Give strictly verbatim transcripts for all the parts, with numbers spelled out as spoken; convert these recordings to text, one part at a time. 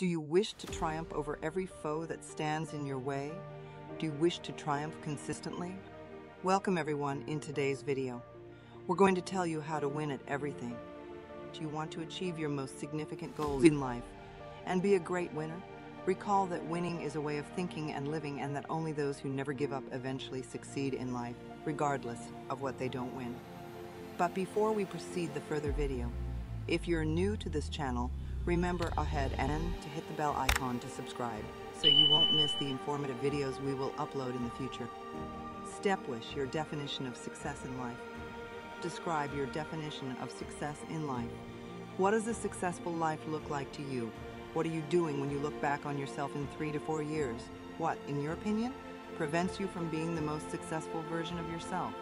Do you wish to triumph over every foe that stands in your way? Do you wish to triumph consistently? Welcome everyone. In today's video, we're going to tell you how to win at everything. Do you want to achieve your most significant goals in life and be a great winner? Recall that winning is a way of thinking and living, and that only those who never give up eventually succeed in life, regardless of what they don't win. But before we proceed the further video, if you're new to this channel, remember ahead and to hit the bell icon to subscribe so you won't miss the informative videos we will upload in the future. Step wish your definition of success in life. Describe your definition of success in life. What does a successful life look like to you? What are you doing when you look back on yourself in three to four years? What, in your opinion, prevents you from being the most successful version of yourself?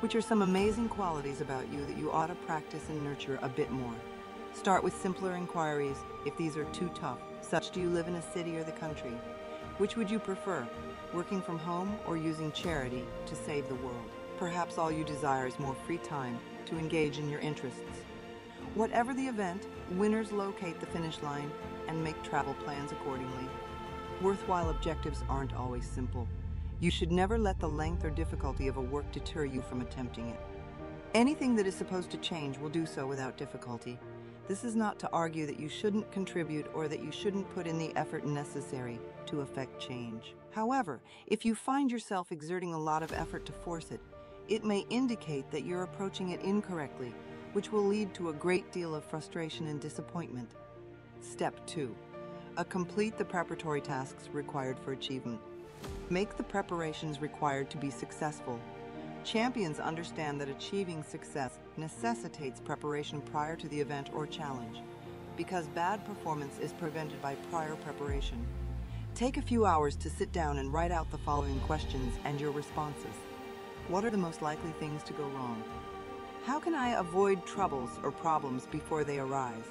Which are some amazing qualities about you that you ought to practice and nurture a bit more? Start with simpler inquiries if these are too tough, such do you live in a city or the country? Which would you prefer, working from home or using charity to save the world? Perhaps all you desire is more free time to engage in your interests. Whatever the event, winners locate the finish line and make travel plans accordingly. Worthwhile objectives aren't always simple. You should never let the length or difficulty of a work deter you from attempting it. Anything that is supposed to change will do so without difficulty. This is not to argue that you shouldn't contribute or that you shouldn't put in the effort necessary to effect change. However, if you find yourself exerting a lot of effort to force it, it may indicate that you're approaching it incorrectly, which will lead to a great deal of frustration and disappointment. Step two. A complete the preparatory tasks required for achievement. Make the preparations required to be successful. Champions understand that achieving success necessitates preparation prior to the event or challenge, because bad performance is prevented by prior preparation. Take a few hours to sit down and write out the following questions and your responses. What are the most likely things to go wrong? How can I avoid troubles or problems before they arise?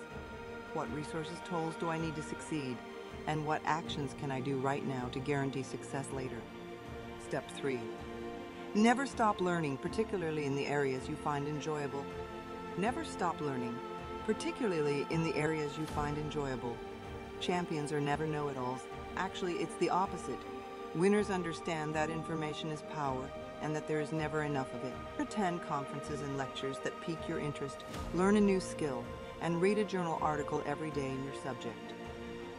What resources, tools do I need to succeed? And what actions can I do right now to guarantee success later? Step three. Never stop learning, particularly in the areas you find enjoyable. Never stop learning, particularly in the areas you find enjoyable. Champions are never know-it-alls. Actually, it's the opposite. Winners understand that information is power, and that there is never enough of it. Attend conferences and lectures that pique your interest, learn a new skill, and read a journal article every day in your subject.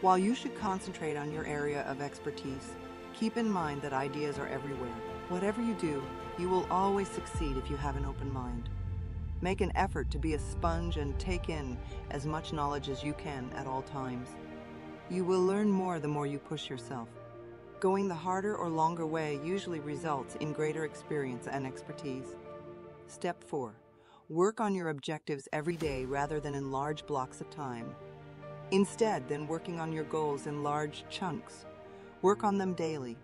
While you should concentrate on your area of expertise, keep in mind that ideas are everywhere. Whatever you do, you will always succeed if you have an open mind. Make an effort to be a sponge and take in as much knowledge as you can at all times. You will learn more the more you push yourself. Going the harder or longer way usually results in greater experience and expertise. Step four. Work on your objectives every day rather than in large blocks of time. Instead, then working on your goals in large chunks, work on them daily.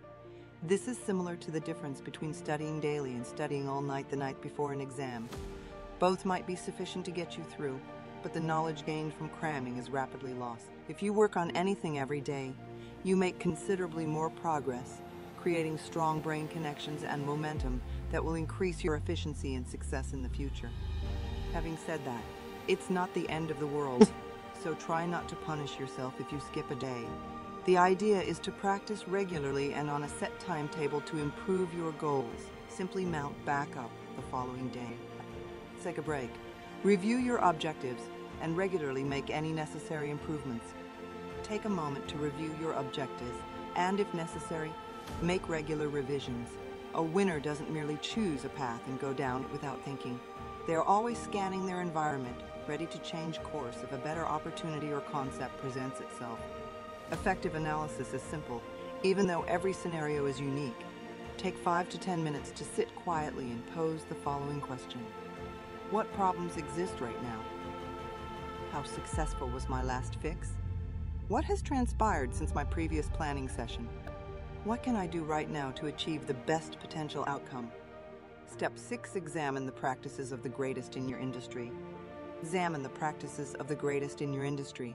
This is similar to the difference between studying daily and studying all night the night before an exam. Both might be sufficient to get you through, but the knowledge gained from cramming is rapidly lost. If you work on anything every day, you make considerably more progress, creating strong brain connections and momentum that will increase your efficiency and success in the future. Having said that, it's not the end of the world, so try not to punish yourself if you skip a day. The idea is to practice regularly and on a set timetable to improve your goals. Simply mount back up the following day. Take a break. Review your objectives and regularly make any necessary improvements. Take a moment to review your objectives and, if necessary, make regular revisions. A winner doesn't merely choose a path and go down it without thinking. They are always scanning their environment, ready to change course if a better opportunity or concept presents itself. Effective analysis is simple, even though every scenario is unique. Take five to ten minutes to sit quietly and pose the following question. What problems exist right now? How successful was my last fix? What has transpired since my previous planning session? What can I do right now to achieve the best potential outcome? Step six. Examine the practices of the greatest in your industry. Examine the practices of the greatest in your industry.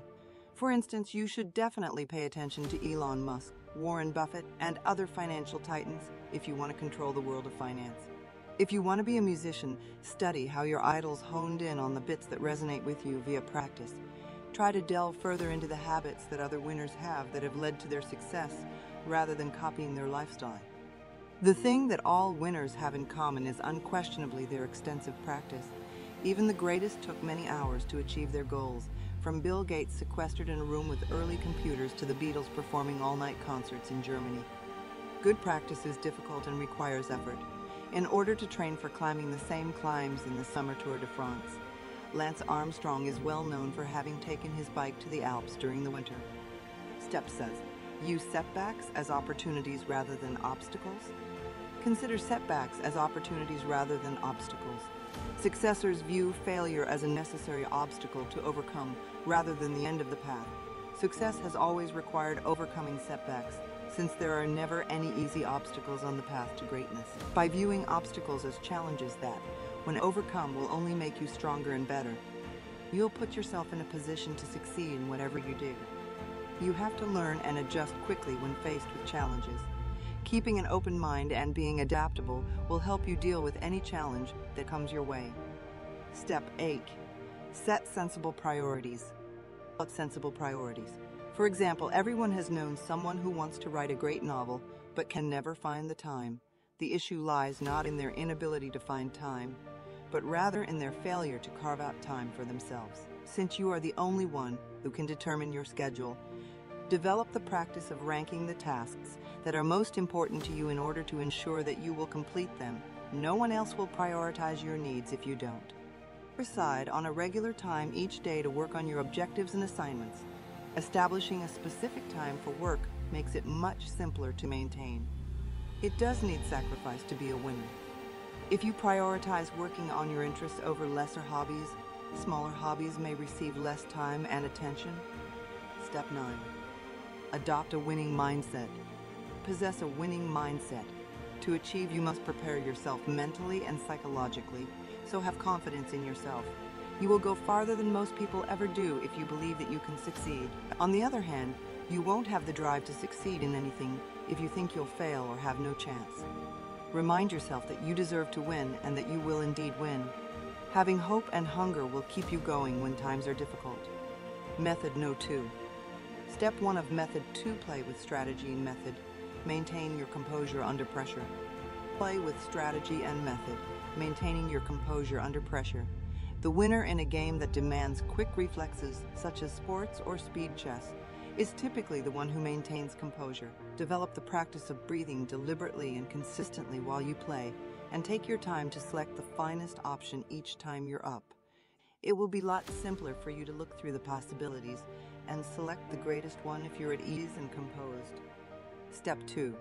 For instance, you should definitely pay attention to Elon Musk, Warren Buffett, and other financial titans if you want to control the world of finance. If you want to be a musician, study how your idols honed in on the bits that resonate with you via practice. Try to delve further into the habits that other winners have that have led to their success, rather than copying their lifestyle. The thing that all winners have in common is unquestionably their extensive practice. Even the greatest took many hours to achieve their goals, from Bill Gates sequestered in a room with early computers to the Beatles performing all-night concerts in Germany. Good practice is difficult and requires effort. In order to train for climbing the same climbs in the summer Tour de France, Lance Armstrong is well known for having taken his bike to the Alps during the winter. Step says, use setbacks as opportunities rather than obstacles. Consider setbacks as opportunities rather than obstacles. Successors view failure as a necessary obstacle to overcome rather than the end of the path. Success has always required overcoming setbacks, since there are never any easy obstacles on the path to greatness. By viewing obstacles as challenges that, when overcome, will only make you stronger and better, you'll put yourself in a position to succeed in whatever you do. You have to learn and adjust quickly when faced with challenges. Keeping an open mind and being adaptable will help you deal with any challenge that comes your way. Step eight. Set sensible priorities. What sensible priorities? For example, everyone has known someone who wants to write a great novel but can never find the time. The issue lies not in their inability to find time, but rather in their failure to carve out time for themselves. Since you are the only one who can determine your schedule, develop the practice of ranking the tasks that are most important to you in order to ensure that you will complete them. No one else will prioritize your needs if you don't. Decide on a regular time each day to work on your objectives and assignments. Establishing a specific time for work makes it much simpler to maintain. It does need sacrifice to be a winner. If you prioritize working on your interests over lesser hobbies, smaller hobbies may receive less time and attention. Step nine. Adopt a winning mindset. Possess a winning mindset. To achieve, you must prepare yourself mentally and psychologically, so have confidence in yourself. You will go farther than most people ever do if you believe that you can succeed. On the other hand, you won't have the drive to succeed in anything if you think you'll fail or have no chance. Remind yourself that you deserve to win and that you will indeed win. Having hope and hunger will keep you going when times are difficult. Method No. two. Step one of Method two, play with strategy and method. Maintain your composure under pressure. Play with strategy and method, maintaining your composure under pressure. The winner in a game that demands quick reflexes, such as sports or speed chess, is typically the one who maintains composure. Develop the practice of breathing deliberately and consistently while you play, and take your time to select the finest option each time you're up. It will be a lot simpler for you to look through the possibilities and select the greatest one if you're at ease and composed. Step two.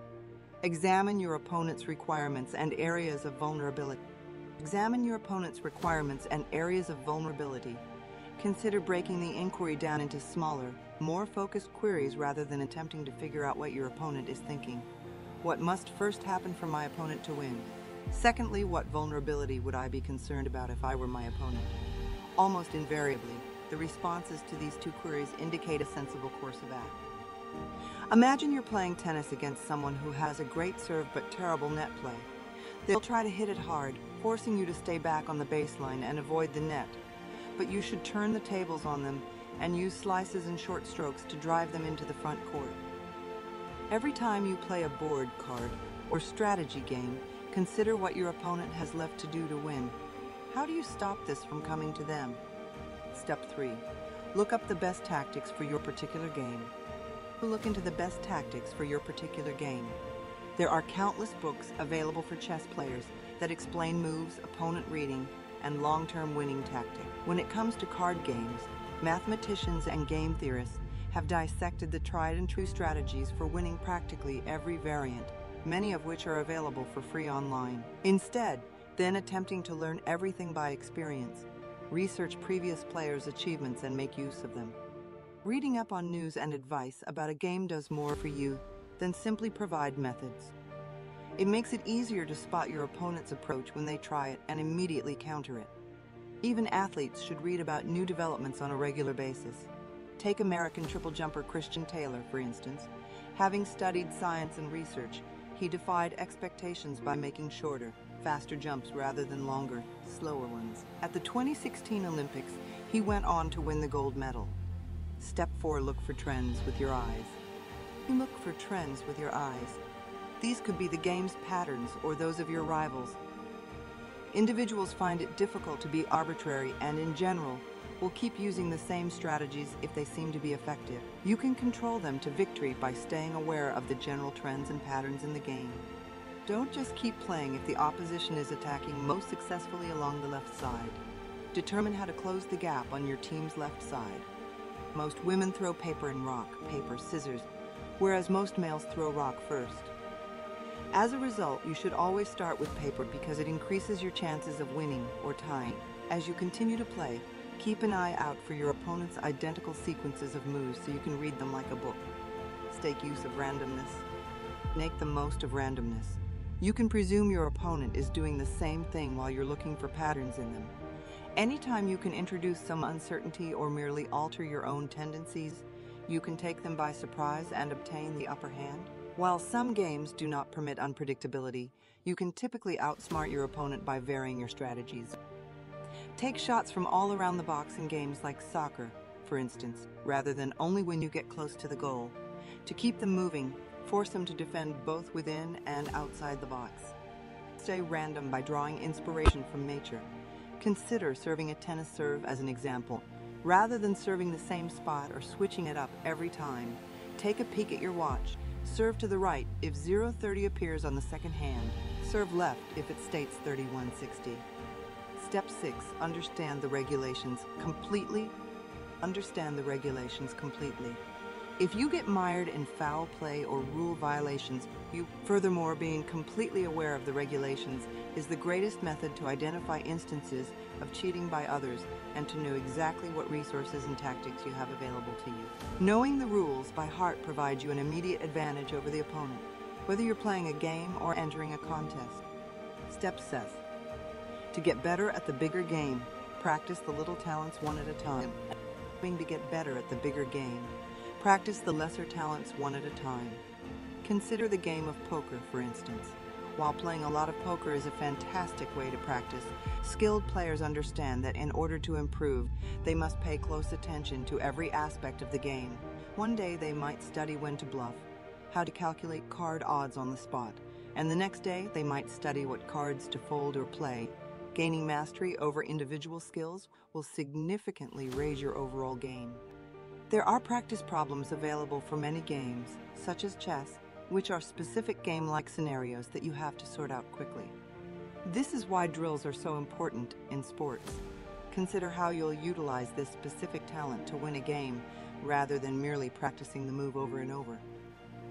Examine your opponent's requirements and areas of vulnerability. Examine your opponent's requirements and areas of vulnerability. Consider breaking the inquiry down into smaller, more focused queries rather than attempting to figure out what your opponent is thinking. What must first happen for my opponent to win? Secondly, what vulnerability would I be concerned about if I were my opponent? Almost invariably, the responses to these two queries indicate a sensible course of action. Imagine you're playing tennis against someone who has a great serve but terrible net play. They'll try to hit it hard, forcing you to stay back on the baseline and avoid the net. But you should turn the tables on them and use slices and short strokes to drive them into the front court. Every time you play a board, card, or strategy game, consider what your opponent has left to do to win. How do you stop this from coming to them? Step three. Look up the best tactics for your particular game. Look into the best tactics for your particular game. There are countless books available for chess players that explain moves, opponent reading, and long-term winning tactics. When it comes to card games, mathematicians and game theorists have dissected the tried and true strategies for winning practically every variant, many of which are available for free online. Instead, then attempting to learn everything by experience, research previous players' achievements and make use of them. Reading up on news and advice about a game does more for you than simply provide methods. It makes it easier to spot your opponent's approach when they try it and immediately counter it. Even athletes should read about new developments on a regular basis. Take American triple jumper Christian Taylor, for instance. Having studied science and research, he defied expectations by making shorter, faster jumps rather than longer, slower ones. At the twenty sixteen Olympics, he went on to win the gold medal. Step four, look for trends with your eyes. You look for trends with your eyes. These could be the game's patterns or those of your rivals. Individuals find it difficult to be arbitrary and, in general, will keep using the same strategies if they seem to be effective. You can control them to victory by staying aware of the general trends and patterns in the game. Don't just keep playing if the opposition is attacking most successfully along the left side. Determine how to close the gap on your team's left side. Most women throw paper and rock, paper, scissors, whereas most males throw rock first. As a result, you should always start with paper because it increases your chances of winning or tying. As you continue to play, keep an eye out for your opponent's identical sequences of moves so you can read them like a book. Make use of randomness. Make the most of randomness. You can presume your opponent is doing the same thing while you're looking for patterns in them. Anytime you can introduce some uncertainty or merely alter your own tendencies, you can take them by surprise and obtain the upper hand. While some games do not permit unpredictability, you can typically outsmart your opponent by varying your strategies. Take shots from all around the box in games like soccer, for instance, rather than only when you get close to the goal. To keep them moving, force them to defend both within and outside the box. Stay random by drawing inspiration from nature. Consider serving a tennis serve as an example. Rather than serving the same spot or switching it up every time, take a peek at your watch. Serve to the right if zero thirty appears on the second hand. Serve left if it states thirty-one sixty. Step six, understand the regulations completely. Understand the regulations completely. If you get mired in foul play or rule violations, you, furthermore, being completely aware of the regulations is the greatest method to identify instances of cheating by others and to know exactly what resources and tactics you have available to you. Knowing the rules by heart provides you an immediate advantage over the opponent, whether you're playing a game or entering a contest. Step seven. To get better at the bigger game, practice the little talents one at a time. To get better at the bigger game. Practice the lesser talents one at a time. Consider the game of poker, for instance. While playing a lot of poker is a fantastic way to practice, skilled players understand that in order to improve, they must pay close attention to every aspect of the game. One day they might study when to bluff, how to calculate card odds on the spot, and the next day they might study what cards to fold or play. Gaining mastery over individual skills will significantly raise your overall game. There are practice problems available for many games, such as chess, which are specific game-like scenarios that you have to sort out quickly. This is why drills are so important in sports. Consider how you'll utilize this specific talent to win a game, rather than merely practicing the move over and over.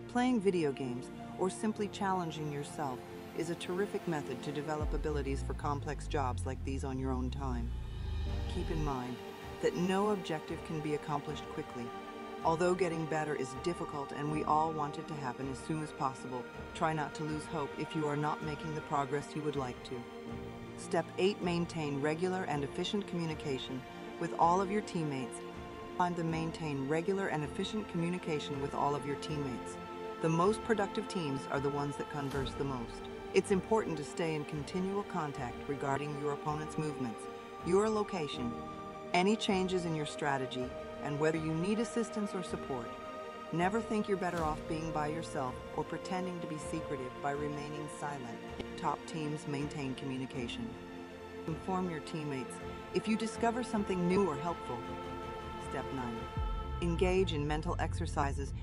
Playing video games, or simply challenging yourself, is a terrific method to develop abilities for complex jobs like these on your own time. Keep in mind that no objective can be accomplished quickly. Although getting better is difficult and we all want it to happen as soon as possible, try not to lose hope if you are not making the progress you would like to. Step eight, maintain regular and efficient communication with all of your teammates. Find the maintain regular and efficient communication with all of your teammates. The most productive teams are the ones that converse the most. It's important to stay in continual contact regarding your opponent's movements, your location, any changes in your strategy, and whether you need assistance or support. Never think you're better off being by yourself or pretending to be secretive by remaining silent. Top teams maintain communication. Inform your teammates if you discover something new or helpful. Step nine. Engage in mental exercises.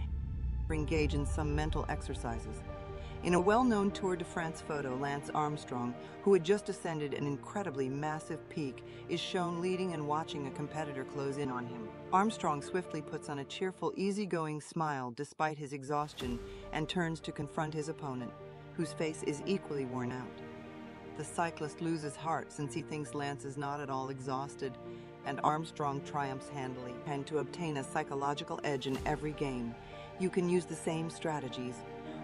Engage in some mental exercises. In a well-known Tour de France photo, Lance Armstrong, who had just ascended an incredibly massive peak, is shown leading and watching a competitor close in on him. Armstrong swiftly puts on a cheerful, easygoing smile despite his exhaustion and turns to confront his opponent, whose face is equally worn out. The cyclist loses heart since he thinks Lance is not at all exhausted, and Armstrong triumphs handily. And to obtain a psychological edge in every game, you can use the same strategies.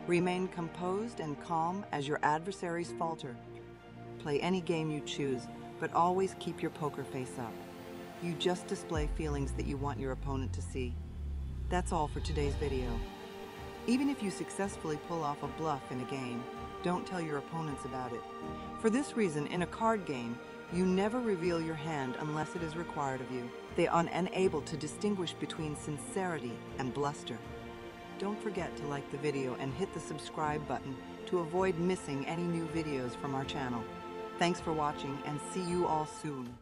Remain composed and calm as your adversaries falter. Play any game you choose, but always keep your poker face up. You just display feelings that you want your opponent to see. That's all for today's video. Even if you successfully pull off a bluff in a game, don't tell your opponents about it. For this reason, in a card game, you never reveal your hand unless it is required of you. They are unable to distinguish between sincerity and bluster. Don't forget to like the video and hit the subscribe button to avoid missing any new videos from our channel. Thanks for watching and see you all soon.